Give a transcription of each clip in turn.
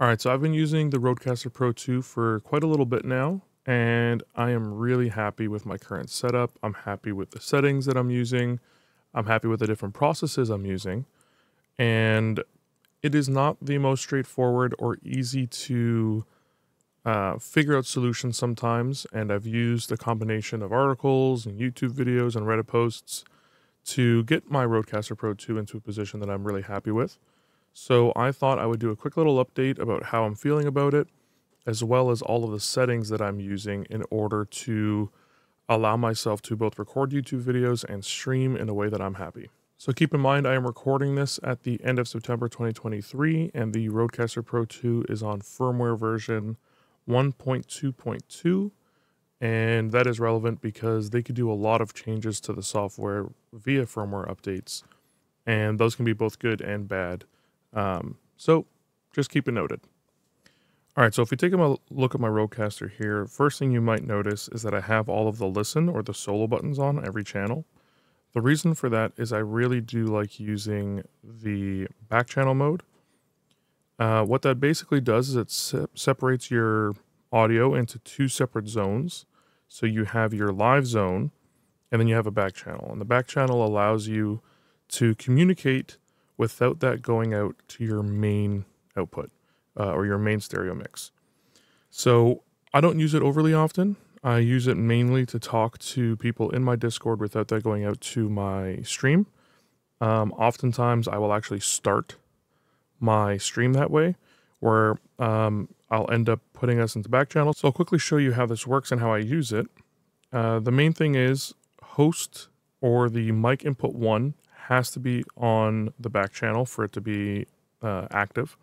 All right, so I've been using the RODECaster Pro II for quite a little bit now, and I am really happy with my current setup. I'm happy with the settings that I'm using. I'm happy with the different processes I'm using. And it is not the most straightforward or easy to figure out solutions sometimes. And I've used a combination of articles and YouTube videos and Reddit posts to get my RODECaster Pro II into a position that I'm really happy with. So I thought I would do a quick little update about how I'm feeling about it, as well as all of the settings that I'm using in order to allow myself to both record YouTube videos and stream in a way that I'm happy. So keep in mind, I am recording this at the end of September 2023, and the RODECaster Pro II is on firmware version 1.2.2, and that is relevant because they could do a lot of changes to the software via firmware updates, and those can be both good and bad. So just keep it noted. All right, so if we take a look at my RODECaster here, first thing you might notice is that I have all of the listen or the solo buttons on every channel. The reason for that is I really do like using the back channel mode. What that basically does is it separates your audio into two separate zones. So you have your live zone, and then you have a back channel. And the back channel allows you to communicate without that going out to your main output or your main stereo mix. So I don't use it overly often. I use it mainly to talk to people in my Discord without that going out to my stream. Oftentimes I will actually start my stream that way, where I'll end up putting us into back channel. So I'll quickly show you how this works and how I use it. The main thing is host or the mic input 1 has to be on the back channel for it to be active.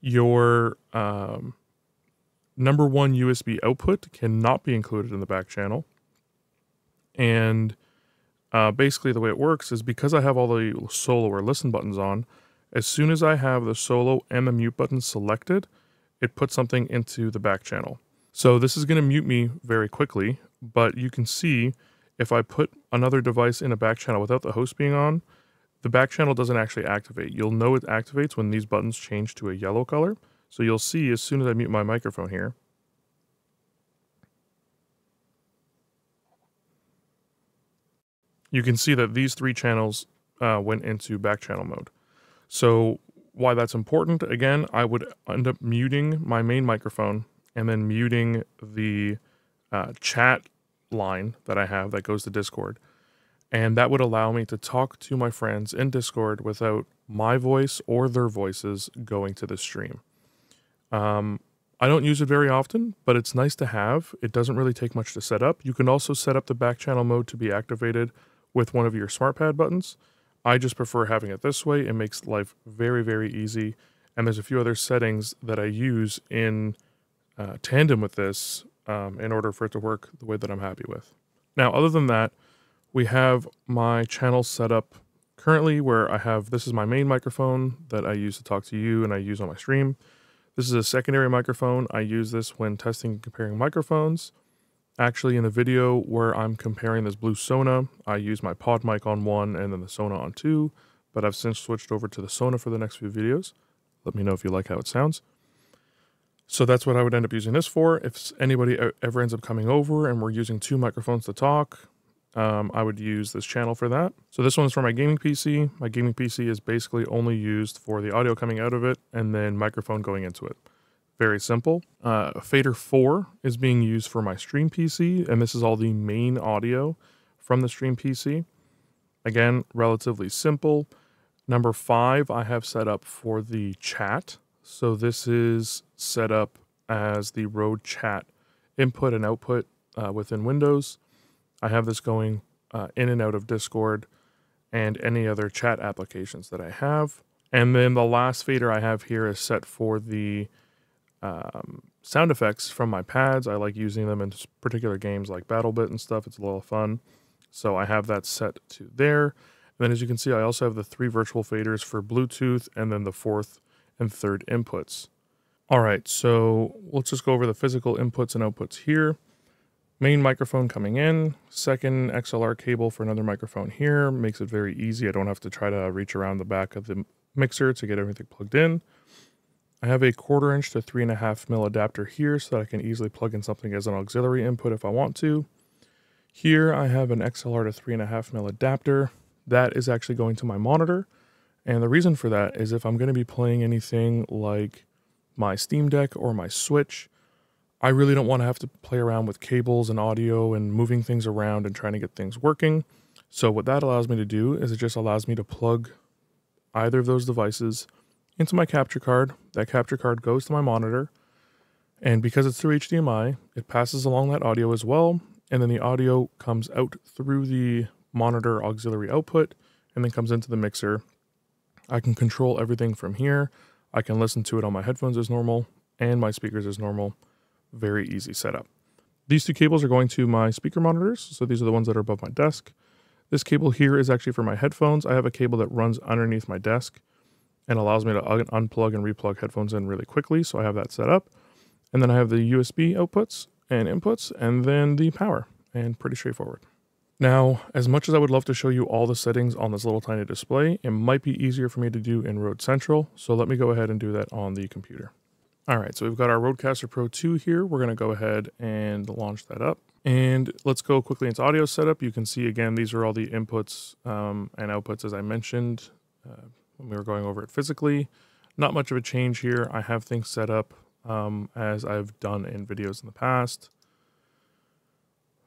Your number 1 USB output cannot be included in the back channel. And basically the way it works is because I have all the solo or listen buttons on, as soon as I have the solo and the mute button selected, it puts something into the back channel. So this is going to mute me very quickly, but you can see if I put another device in a back channel without the host being on, the back channel doesn't actually activate. You'll know it activates when these buttons change to a yellow color. So you'll see as soon as I mute my microphone here, you can see that these 3 channels went into back channel mode. So why that's important, again, I would end up muting my main microphone and then muting the chat line that I have that goes to Discord. And that would allow me to talk to my friends in Discord without my voice or their voices going to the stream. I don't use it very often, but it's nice to have. It doesn't really take much to set up. You can also set up the back channel mode to be activated with one of your SmartPad buttons. I just prefer having it this way. It makes life very, very easy. And there's a few other settings that I use in tandem with this in order for it to work the way that I'm happy with. Now, other than that, we have my channel set up currently where I have, this is my main microphone that I use to talk to you and I use on my stream. This is a secondary microphone. I use this when testing and comparing microphones. Actually, in the video where I'm comparing this Blue Sona, I use my PodMic on 1 and then the Sona on 2, but I've since switched over to the Sona for the next few videos. Let me know if you like how it sounds. So that's what I would end up using this for. If anybody ever ends up coming over and we're using 2 microphones to talk, I would use this channel for that. So this one's for my gaming PC. My gaming PC is basically only used for the audio coming out of it and then microphone going into it. Very simple. Fader 4 is being used for my stream PC, and this is all the main audio from the stream PC. Again, relatively simple. Number 5 I have set up for the chat. So this is set up as the RØDE chat input and output within Windows. I have this going in and out of Discord and any other chat applications that I have. And then the last fader I have here is set for the sound effects from my pads. I like using them in particular games like Battlebit and stuff. It's a little fun. So I have that set to there. And then as you can see, I also have the 3 virtual faders for Bluetooth and then the 4th and 3rd inputs. All right, so let's just go over the physical inputs and outputs here. Main microphone coming in, 2nd XLR cable for another microphone here. Makes it very easy. I don't have to try to reach around the back of the mixer to get everything plugged in. I have a 1/4" to 3.5mm adapter here so that I can easily plug in something as an auxiliary input if I want to. Here I have an XLR to 3.5mm adapter. That is actually going to my monitor. And the reason for that is if I'm going to be playing anything like my Steam Deck or my Switch, I really don't want to have to play around with cables and audio and moving things around and trying to get things working. So what that allows me to do is it just allows me to plug either of those devices into my capture card. That capture card goes to my monitor, and because it's through HDMI, it passes along that audio as well, and then the audio comes out through the monitor auxiliary output and then comes into the mixer. I can control everything from here. I can listen to it on my headphones as normal and my speakers as normal. Very easy setup. These two cables are going to my speaker monitors, so these are the ones that are above my desk. This cable here is actually for my headphones. I have a cable that runs underneath my desk and allows me to unplug and replug headphones in really quickly, so I have that set up. And then I have the USB outputs and inputs, and then the power, and pretty straightforward. Now, as much as I would love to show you all the settings on this little tiny display, it might be easier for me to do in RØDE Central, so let me go ahead and do that on the computer. All right, so we've got our RODECaster Pro 2 here. We're gonna go ahead and launch that up. And let's go quickly into audio setup. You can see, again, these are all the inputs and outputs, as I mentioned when we were going over it physically. Not much of a change here. I have things set up as I've done in videos in the past.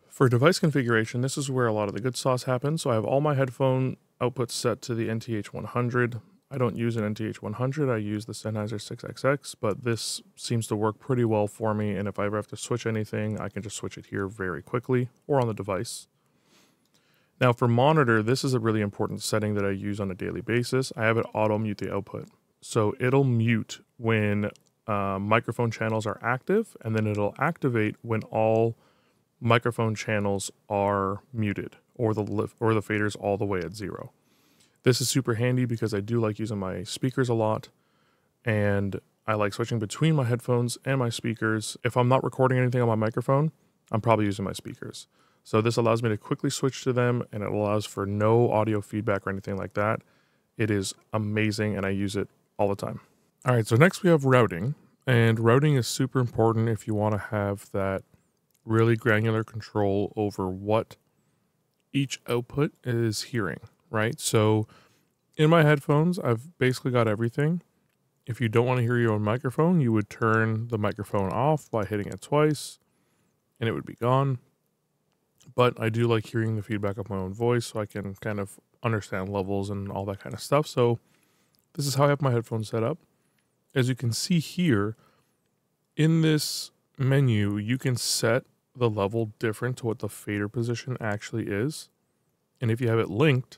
For device configuration, this is where a lot of the good sauce happens. So I have all my headphone outputs set to the NTH100. I don't use an NTH100, I use the Sennheiser 6XX, but this seems to work pretty well for me, and if I ever have to switch anything, I can just switch it here very quickly, or on the device. Now for monitor, this is a really important setting that I use on a daily basis. I have it auto-mute the output. So it'll mute when microphone channels are active, and then it'll activate when all microphone channels are muted, or the fader's all the way at 0. This is super handy because I do like using my speakers a lot, and I like switching between my headphones and my speakers. If I'm not recording anything on my microphone, I'm probably using my speakers. So this allows me to quickly switch to them, and it allows for no audio feedback or anything like that. It is amazing, and I use it all the time. All right, so next we have routing, and routing is super important if you want to have that really granular control over what each output is hearing. Right? So in my headphones, I've basically got everything. If you don't want to hear your own microphone, you would turn the microphone off by hitting it twice and it would be gone. But I do like hearing the feedback of my own voice so I can kind of understand levels and all that kind of stuff. So this is how I have my headphones set up. As you can see here in this menu, you can set the level different to what the fader position actually is. And if you have it linked,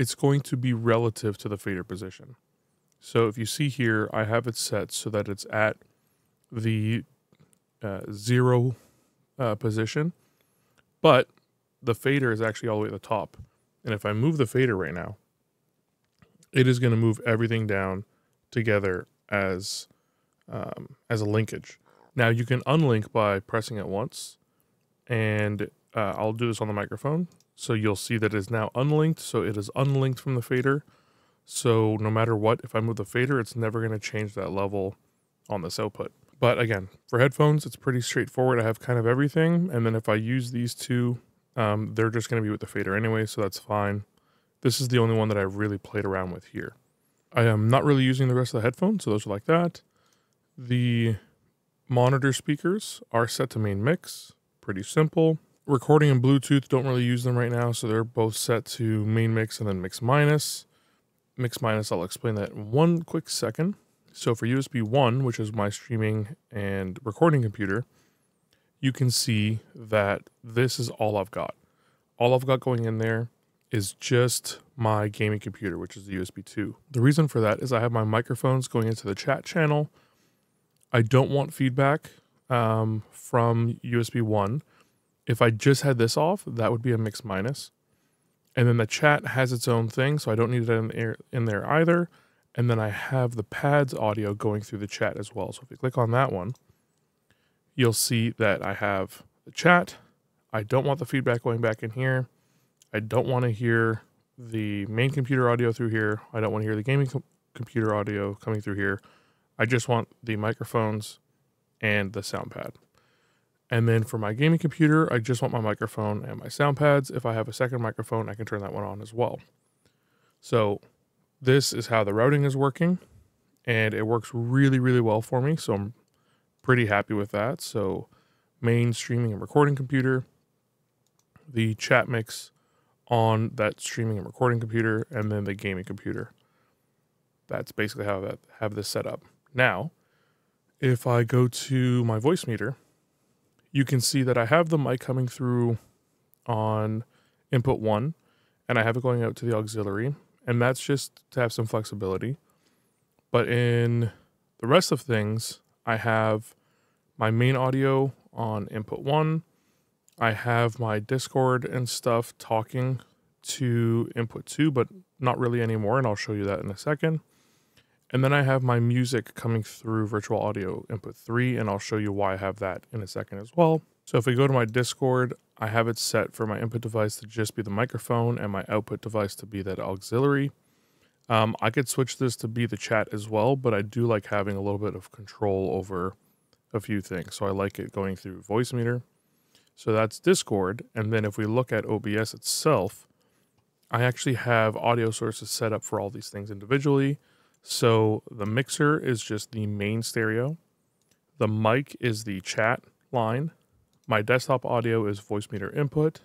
it's going to be relative to the fader position. So if you see here, I have it set so that it's at the zero position, but the fader is actually all the way at the top. And if I move the fader right now, it is going to move everything down together as a linkage. Now you can unlink by pressing it once, and I'll do this on the microphone. So you'll see that it is now unlinked, so it is unlinked from the fader. So no matter what, if I move the fader, it's never going to change that level on this output. But again, for headphones, it's pretty straightforward. I have kind of everything, and then if I use these two, they're just going to be with the fader anyway, so that's fine. This is the only one that I've really played around with here. I am not really using the rest of the headphones, so those are like that. The monitor speakers are set to main mix, pretty simple. Recording and Bluetooth, don't really use them right now, so they're both set to main mix and then mix minus. Mix minus, I'll explain that in one quick second. So for USB 1, which is my streaming and recording computer, you can see that this is all I've got. All I've got going in there is just my gaming computer, which is the USB 2. The reason for that is I have my microphones going into the chat channel. I don't want feedback from USB 1. If I just had this off, that would be a mix minus. And then the chat has its own thing, so I don't need it in there either. And then I have the pad's audio going through the chat as well. So if you click on that one, you'll see that I have the chat. I don't want the feedback going back in here. I don't want to hear the main computer audio through here. I don't want to hear the gaming computer audio coming through here. I just want the microphones and the sound pad. And then for my gaming computer, I just want my microphone and my sound pads. If I have a second microphone, I can turn that one on as well. So this is how the routing is working, and it works really, really well for me. So I'm pretty happy with that. So main streaming and recording computer, the chat mix on that streaming and recording computer, and then the gaming computer. That's basically how I have this set up. Now, if I go to my voice meter, you can see that I have the mic coming through on input 1, and I have it going out to the auxiliary, and that's just to have some flexibility. But in the rest of things, I have my main audio on input 1, I have my Discord and stuff talking to input 2, but not really anymore, and I'll show you that in a second. And then I have my music coming through virtual audio input 3, and I'll show you why I have that in a second as well. So if we go to my Discord, I have it set for my input device to just be the microphone and my output device to be that auxiliary. I could switch this to be the chat as well, but I do like having a little bit of control over a few things. So I like it going through Voicemeeter. So that's Discord. And then if we look at OBS itself, I actually have audio sources set up for all these things individually. So the mixer is just the main stereo. The mic is the chat line. My desktop audio is Voicemeeter input.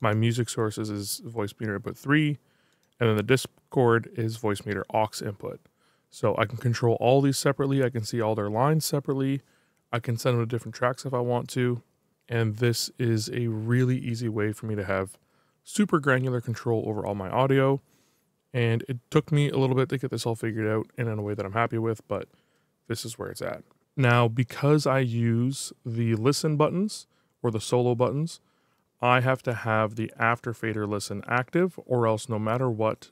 My music sources is Voicemeeter input 3. And then the Discord is Voicemeeter aux input. So I can control all these separately. I can see all their lines separately. I can send them to different tracks if I want to. And this is a really easy way for me to have super granular control over all my audio. And it took me a little bit to get this all figured out and in a way that I'm happy with, but this is where it's at. Now, because I use the listen buttons or the solo buttons, I have to have the after fader listen active, or else no matter what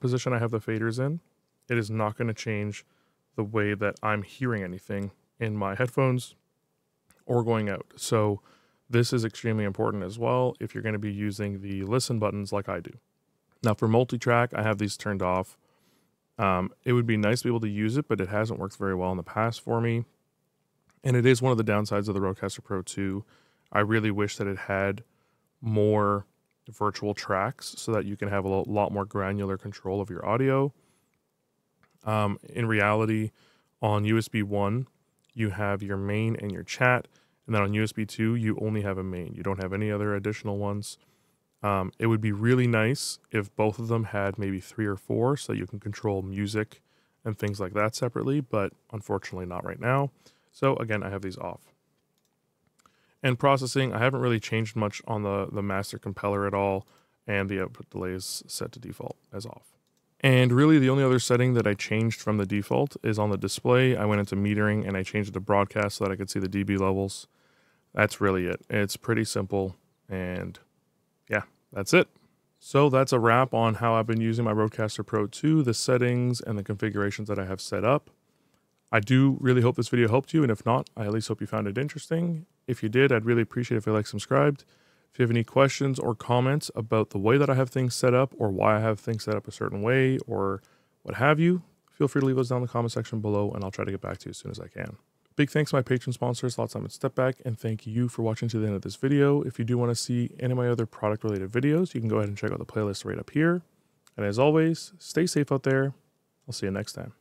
position I have the faders in, it is not going to change the way that I'm hearing anything in my headphones or going out. So this is extremely important as well if you're going to be using the listen buttons like I do. Now for multi-track, I have these turned off. It would be nice to be able to use it, but it hasn't worked very well in the past for me. And it is one of the downsides of the RODECaster Pro II. I really wish that it had more virtual tracks so that you can have a lot more granular control of your audio. In reality, on USB 1, you have your main and your chat. And then on USB 2, you only have a main. You don't have any other additional ones. It would be really nice if both of them had maybe 3 or 4 so you can control music and things like that separately, but unfortunately not right now. So again, I have these off. And processing, I haven't really changed much on the master compeller at all, and the output delay is set to default as off. And really the only other setting that I changed from the default is on the display. I went into metering and I changed it to broadcast so that I could see the dB levels. That's really it. It's pretty simple, and yeah, that's it. So that's a wrap on how I've been using my RODECaster Pro II, the settings and the configurations that I have set up. I do really hope this video helped you, and if not, I at least hope you found it interesting. If you did, I'd really appreciate it if you like, subscribed. If you have any questions or comments about the way that I have things set up or why I have things set up a certain way or what have you, feel free to leave those down in the comment section below, and I'll try to get back to you as soon as I can. Big thanks to my Patreon sponsors, LotSime and StepBack, and thank you for watching to the end of this video. If you do want to see any of my other product-related videos, you can go ahead and check out the playlist right up here. And as always, stay safe out there. I'll see you next time.